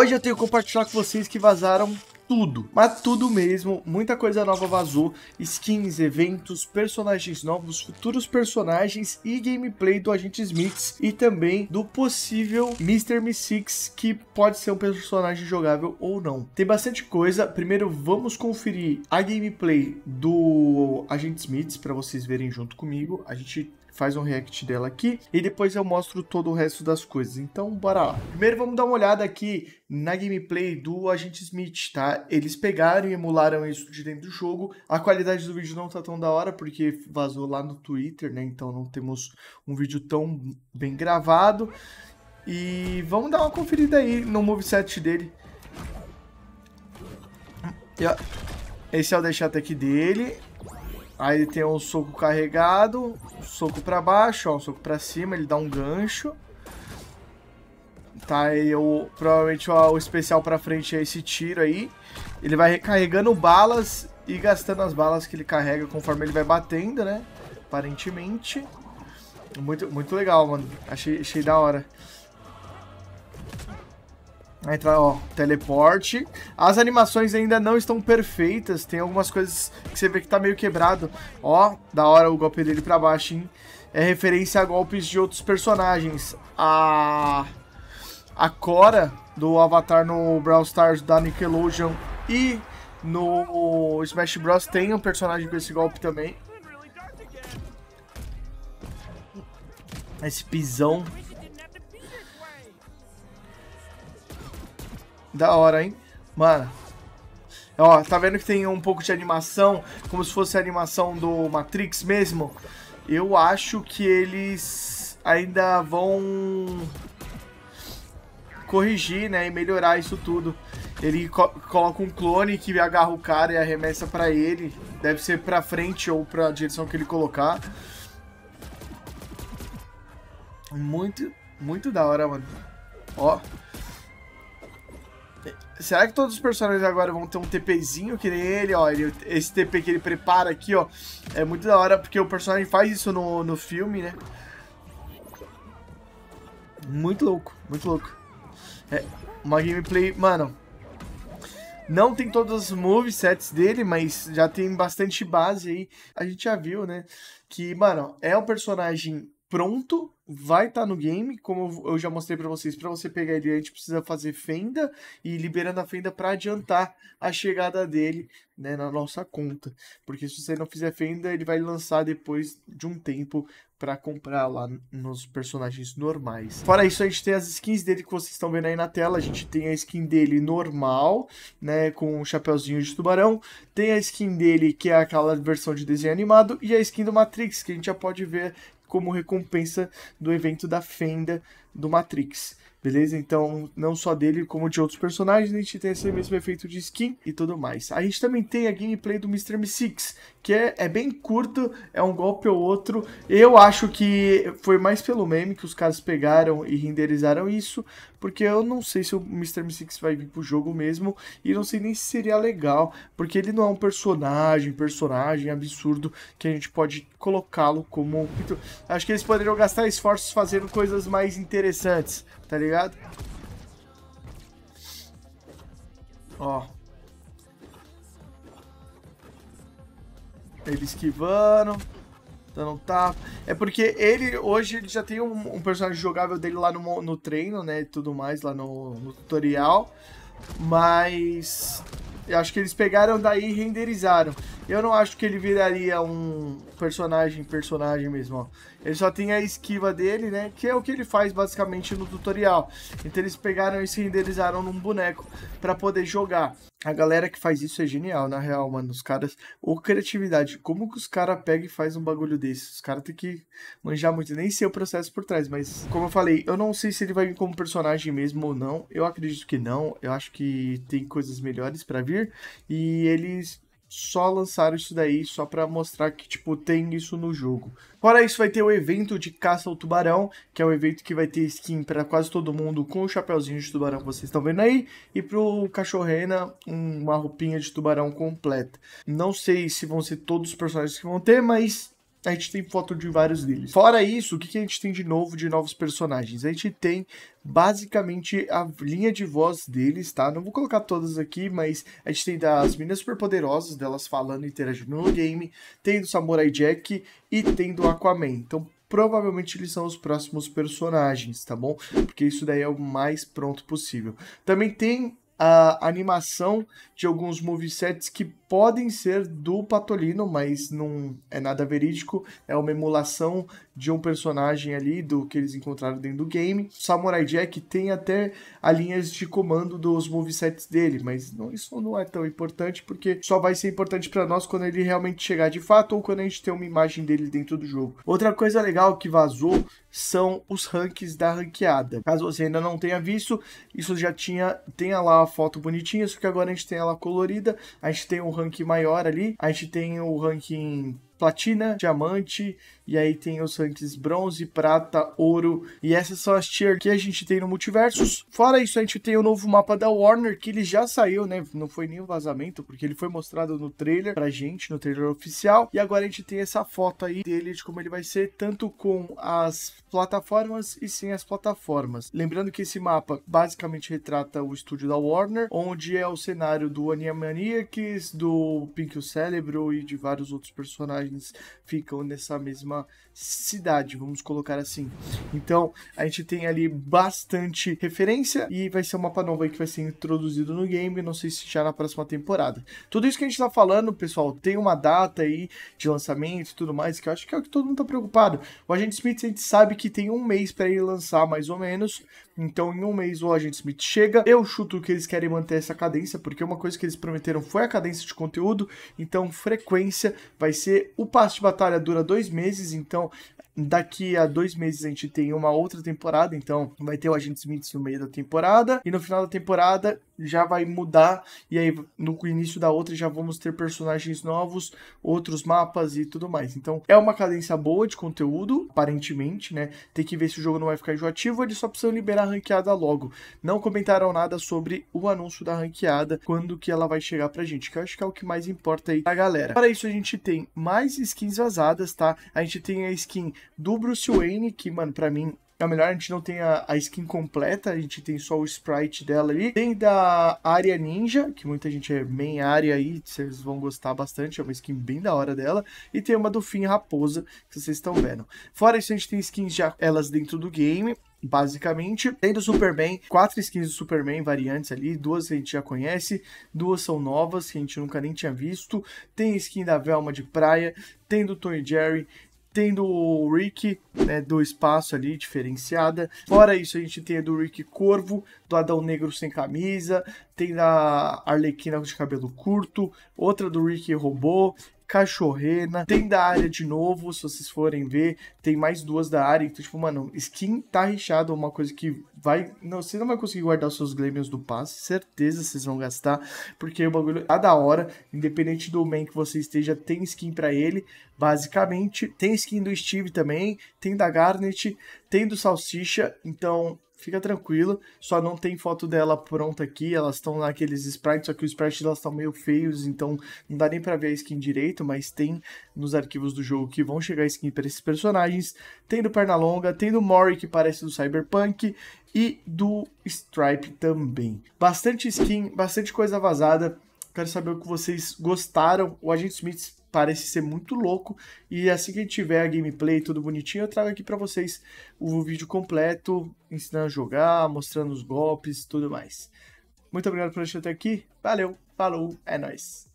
Hoje eu tenho que compartilhar com vocês que vazaram tudo, mas tudo mesmo, muita coisa nova vazou, skins, eventos, personagens novos, futuros personagens e gameplay do Agent Smith e também do possível Mr. Meeseeks, que pode ser um personagem jogável ou não. Tem bastante coisa. Primeiro vamos conferir a gameplay do Agent Smith para vocês verem junto comigo, a gente faz um react dela aqui e depois eu mostro todo o resto das coisas, então bora lá. Primeiro vamos dar uma olhada aqui na gameplay do Agent Smith, tá? Eles pegaram e emularam isso de dentro do jogo. A qualidade do vídeo não tá tão da hora porque vazou lá no Twitter, né? Então não temos um vídeo tão bem gravado. E vamos dar uma conferida aí no moveset dele. Esse é o dash attack dele. Aí tem um soco carregado, um soco pra baixo, ó, um soco pra cima, ele dá um gancho. Tá, e provavelmente o especial pra frente é esse tiro aí. Ele vai recarregando balas e gastando as balas que ele carrega conforme ele vai batendo, né? Aparentemente. Muito legal, mano. Achei da hora. Aí entra, ó, teleporte. As animações ainda não estão perfeitas. Tem algumas coisas que você vê que tá meio quebrado. Ó, da hora o golpe dele pra baixo, hein? É referência a golpes de outros personagens. A Cora, do Avatar no Brawl Stars da Nickelodeon e no Smash Bros, tem um personagem com esse golpe também. Esse pisão. Da hora, hein? Mano. Ó, tá vendo que tem um pouco de animação, como se fosse a animação do Matrix mesmo? Eu acho que eles ainda vão corrigir, né? E melhorar isso tudo. Ele coloca um clone que agarra o cara e arremessa pra ele. Deve ser pra frente ou pra direção que ele colocar. Muito da hora, mano. Ó. Será que todos os personagens agora vão ter um TPzinho que nem ele, ó? Esse TP que ele prepara aqui, ó, é muito da hora, porque o personagem faz isso no filme, né? Muito louco, muito louco. É uma gameplay, mano. Não tem todos os movesets dele, mas já tem bastante base aí. A gente já viu, né? Que, mano, é um personagem pronto, vai estar no game, como eu já mostrei pra vocês. Pra você pegar ele, a gente precisa fazer fenda e liberando a fenda pra adiantar a chegada dele, né, na nossa conta. Porque se você não fizer fenda, ele vai lançar depois de um tempo pra comprar lá nos personagens normais. Fora isso, a gente tem as skins dele que vocês estão vendo aí na tela. A gente tem a skin dele normal, né, com um chapeuzinho de tubarão. Tem a skin dele que é aquela versão de desenho animado e a skin do Matrix, que a gente já pode ver como recompensa do evento da fenda do Matrix, beleza? Então, não só dele, como de outros personagens, a gente tem esse mesmo efeito de skin e tudo mais. A gente também tem a gameplay do Mr. Meeseeks, que é bem curto, é um golpe ou outro. Eu acho que foi mais pelo meme que os caras pegaram e renderizaram isso, porque eu não sei se o Mr. Meeseeks vai vir pro jogo mesmo, e não sei nem se seria legal, porque ele não é um personagem absurdo que a gente pode colocá-lo como... Acho que eles poderiam gastar esforços fazendo coisas mais interessantes, tá ligado? Ó. Ele esquivando, dando um tapa. É porque ele, hoje, ele já tem um personagem jogável dele lá no treino, né, e tudo mais, lá no tutorial. Mas eu acho que eles pegaram daí e renderizaram. Eu não acho que ele viraria um personagem mesmo, ó. Ele só tem a esquiva dele, né, que é o que ele faz basicamente no tutorial. Então eles pegaram e se renderizaram num boneco pra poder jogar. A galera que faz isso é genial, na real, mano. Os caras, ô criatividade, como que os caras pegam e fazem um bagulho desse? Os caras tem que manjar muito, nem sei o processo por trás, mas como eu falei, eu não sei se ele vai vir como personagem mesmo ou não. Eu acredito que não, eu acho que tem coisas melhores pra vir e eles só lançaram isso daí só pra mostrar que, tipo, tem isso no jogo. Fora isso, vai ter o evento de caça ao tubarão, que é um evento que vai ter skin pra quase todo mundo com o chapeuzinho de tubarão que vocês estão vendo aí, e pro Cachorrena uma roupinha de tubarão completa. Não sei se vão ser todos os personagens que vão ter, mas A gente tem foto de vários deles. Fora isso, o que a gente tem de novo, de novos personagens? A gente tem, basicamente, a linha de voz deles, tá? Não vou colocar todas aqui, mas a gente tem das meninas superpoderosas, delas falando e interagindo no game, tem do Samurai Jack e tem do Aquaman. Então, provavelmente eles são os próximos personagens, tá bom? Porque isso daí é o mais pronto possível. Também tem a animação de alguns movesets que podem ser do Patolino, mas não é nada verídico, é uma emulação de um personagem ali do que eles encontraram dentro do game. Samurai Jack tem até as linhas de comando dos movesets dele, mas não, isso não é tão importante, porque só vai ser importante para nós quando ele realmente chegar de fato, ou quando a gente tem uma imagem dele dentro do jogo. Outra coisa legal que vazou são os ranks da ranqueada. Caso você ainda não tenha visto, isso já tem lá a foto bonitinha, só que agora a gente tem ela colorida, a gente tem um ranking maior ali, a gente tem o ranking platina, diamante, e aí tem os rankings bronze, prata, ouro, e essas são as tier que a gente tem no Multiversus. Fora isso, a gente tem o novo mapa da Warner, que ele já saiu, né, não foi nenhum vazamento, porque ele foi mostrado no trailer pra gente, no trailer oficial, e agora a gente tem essa foto aí dele, de como ele vai ser, tanto com as plataformas e sem as plataformas. Lembrando que esse mapa basicamente retrata o estúdio da Warner, onde é o cenário do Animaniacs, do Pink o Cérebro e de vários outros personagens ficam nessa mesma cidade, vamos colocar assim. Então, a gente tem ali bastante referência e vai ser um mapa novo aí que vai ser introduzido no game, não sei se já na próxima temporada. Tudo isso que a gente tá falando, pessoal, tem uma data aí de lançamento e tudo mais, que eu acho que é o que todo mundo tá preocupado. O Agent Smith, a gente sabe que tem um mês para ele lançar, mais ou menos. Então, em um mês, o Agent Smith chega. Eu chuto que eles querem manter essa cadência, porque uma coisa que eles prometeram foi a cadência de conteúdo. Então, frequência vai ser... O passe de batalha dura 2 meses, então... Daqui a 2 meses a gente tem uma outra temporada, então vai ter o Agent Smith no meio da temporada, e no final da temporada já vai mudar, e aí no início da outra já vamos ter personagens novos, outros mapas e tudo mais. Então é uma cadência boa de conteúdo, aparentemente, né? Tem que ver se o jogo não vai ficar enjoativo, eles só precisam liberar a ranqueada logo. Não comentaram nada sobre o anúncio da ranqueada, quando que ela vai chegar pra gente, que eu acho que é o que mais importa aí pra galera. Para isso a gente tem mais skins vazadas, tá? A gente tem a skin do Bruce Wayne, que, mano, pra mim é melhor a gente não tem a skin completa, a gente tem só o sprite dela ali. Tem da Arya Ninja, que muita gente é main Arya aí, vocês vão gostar bastante, é uma skin bem da hora dela. E tem uma do Finn Raposa, que vocês estão vendo. Fora isso, a gente tem skins já elas dentro do game, basicamente. Tem do Superman, 4 skins do Superman variantes ali, 2 a gente já conhece, 2 são novas, que a gente nunca nem tinha visto. Tem skin da Velma de praia, tem do Tom e Jerry, tem do Rick, né, do espaço ali, diferenciada. Fora isso, a gente tem a do Rick Corvo, do Adão Negro sem camisa, tem da Arlequina de cabelo curto, outra do Rick Robô, Cachorrena, tem da área de novo, se vocês forem ver, tem mais 2 da área, então tipo, mano, skin tá recheado, uma coisa que vai, não, você não vai conseguir guardar os seus glemios do passe, certeza vocês vão gastar, porque o bagulho tá da hora, independente do main que você esteja, tem skin pra ele, basicamente, tem skin do Steve também, tem da Garnet, tem do Salsicha, então... Fica tranquilo, só não tem foto dela pronta aqui, elas estão naqueles sprites, só que os sprites delas estão meio feios, então não dá nem pra ver a skin direito, mas tem nos arquivos do jogo que vão chegar a skin pra esses personagens. Tem do Pernalonga, tem do Mori, que parece do Cyberpunk, e do Stripe também. Bastante skin, bastante coisa vazada, quero saber o que vocês gostaram. O Agent Smith parece ser muito louco, e assim que a gente tiver a gameplay tudo bonitinho, eu trago aqui pra vocês o vídeo completo, ensinando a jogar, mostrando os golpes e tudo mais. Muito obrigado por assistir até aqui, valeu, falou, é nóis!